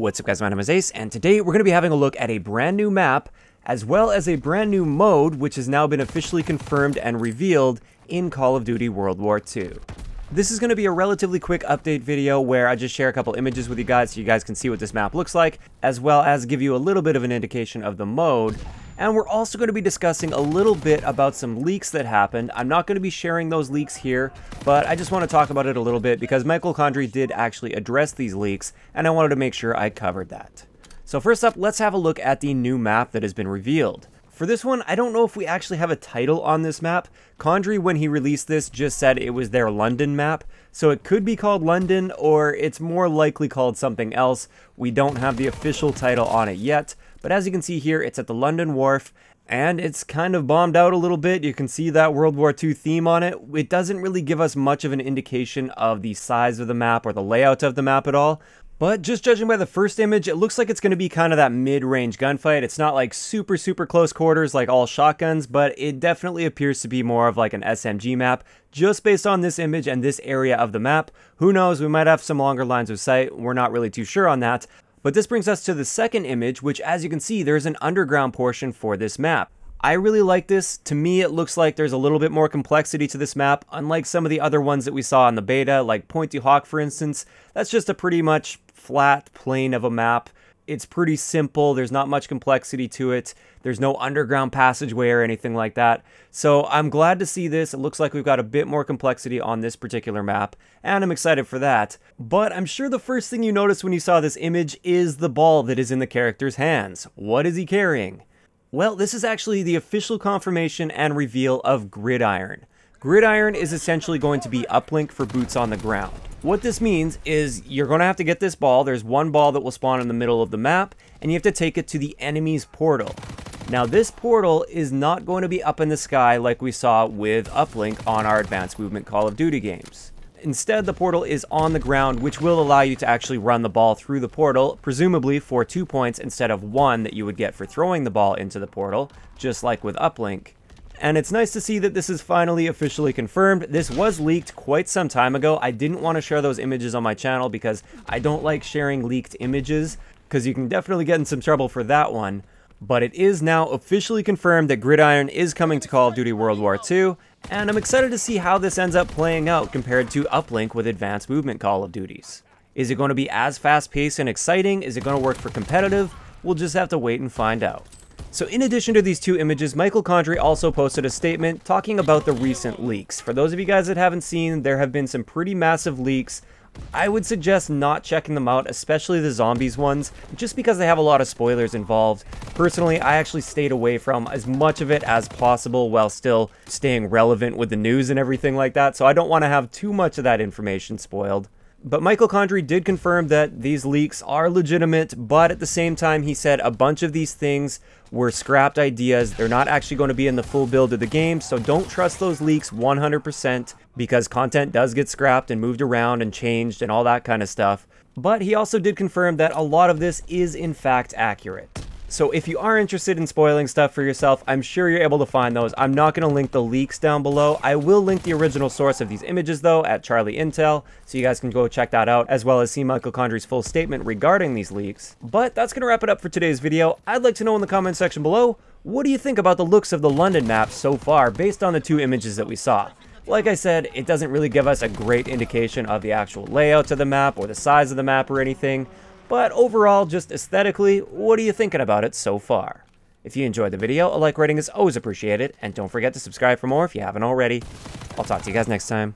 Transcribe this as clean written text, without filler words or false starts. What's up guys, my name is Ace, and today we're going to be having a look at a brand new map, as well as a brand new mode, which has now been officially confirmed and revealed in Call of Duty World War II. This is going to be a relatively quick update video where I just share a couple images with you guys so you guys can see what this map looks like, as well as give you a little bit of an indication of the mode. And we're also going to be discussing a little bit about some leaks that happened. I'm not going to be sharing those leaks here, but I just want to talk about it a little bit because Michael Condrey did actually address these leaks, and I wanted to make sure I covered that. So first up, let's have a look at the new map that has been revealed. For this one, I don't know if we actually have a title on this map. Condrey, when he released this, just said it was their London map, so it could be called London, or it's more likely called something else. We don't have the official title on it yet, but as you can see here, it's at the London Wharf, and it's kind of bombed out a little bit. You can see that World War II theme on it. It doesn't really give us much of an indication of the size of the map or the layout of the map at all, but just judging by the first image, it looks like it's going to be kind of that mid-range gunfight. It's not like super close quarters like all shotguns, but it definitely appears to be more of like an SMG map just based on this image and this area of the map. Who knows, we might have some longer lines of sight. We're not really too sure on that. But this brings us to the second image, which as you can see, there's an underground portion for this map. I really like this. To me, it looks like there's a little bit more complexity to this map, unlike some of the other ones that we saw in the beta, like Pointy Hawk, for instance. That's just a pretty much flat plane of a map. It's pretty simple. There's not much complexity to it. There's no underground passageway or anything like that. So I'm glad to see this. It looks like we've got a bit more complexity on this particular map, and I'm excited for that. But I'm sure the first thing you noticed when you saw this image is the ball that is in the character's hands. What is he carrying? Well, this is actually the official confirmation and reveal of Gridiron. Gridiron is essentially going to be Uplink for boots on the ground. What this means is you're going to have to get this ball. There's one ball that will spawn in the middle of the map, and you have to take it to the enemy's portal. Now, this portal is not going to be up in the sky like we saw with Uplink on our Advanced Movement Call of Duty games. Instead, the portal is on the ground, which will allow you to actually run the ball through the portal, presumably for 2 points instead of 1 that you would get for throwing the ball into the portal, just like with Uplink. And it's nice to see that this is finally officially confirmed. This was leaked quite some time ago. I didn't want to share those images on my channel because I don't like sharing leaked images, because you can definitely get in some trouble for that one. But it is now officially confirmed that Gridiron is coming to Call of Duty World War II, and I'm excited to see how this ends up playing out compared to Uplink with Advanced Movement Call of Duties. Is it going to be as fast-paced and exciting? Is it going to work for competitive? We'll just have to wait and find out. So in addition to these two images, Michael Condrey also posted a statement talking about the recent leaks. For those of you guys that haven't seen, there have been some pretty massive leaks. I would suggest not checking them out, especially the zombies ones, just because they have a lot of spoilers involved. Personally, I actually stayed away from as much of it as possible while still staying relevant with the news and everything like that, so I don't want to have too much of that information spoiled. But Michael Condrey did confirm that these leaks are legitimate, but at the same time he said a bunch of these things were scrapped ideas. They're not actually going to be in the full build of the game, so don't trust those leaks 100% because content does get scrapped and moved around and changed and all that kind of stuff. But he also did confirm that a lot of this is in fact accurate. So if you are interested in spoiling stuff for yourself, I'm sure you're able to find those. I'm not going to link the leaks down below. I will link the original source of these images though at Charlie Intel, so you guys can go check that out, as well as see Michael Condrey's full statement regarding these leaks. But that's going to wrap it up for today's video. I'd like to know in the comment section below, what do you think about the looks of the London map so far based on the two images that we saw? Like I said, it doesn't really give us a great indication of the actual layout of the map or the size of the map or anything. But overall, just aesthetically, what are you thinking about it so far? If you enjoyed the video, a like rating is always appreciated, and don't forget to subscribe for more if you haven't already. I'll talk to you guys next time.